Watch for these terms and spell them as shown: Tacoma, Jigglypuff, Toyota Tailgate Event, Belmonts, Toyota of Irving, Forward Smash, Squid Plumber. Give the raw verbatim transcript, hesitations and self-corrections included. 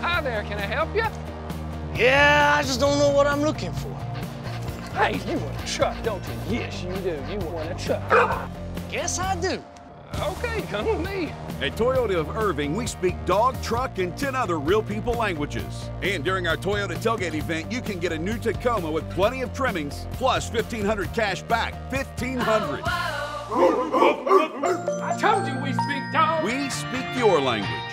Hi there, can I help you? Yeah, I just don't know what I'm looking for. Hey, you want a truck, don't you? Yes, you do. You want a truck. Guess I do. Okay, come with me. At Toyota of Irving, we speak dog, truck, and ten other real people languages. And during our Toyota Tailgate event, you can get a new Tacoma with plenty of trimmings, plus fifteen hundred dollars cash back, fifteen hundred dollars. I told you we speak dog. We speak your language.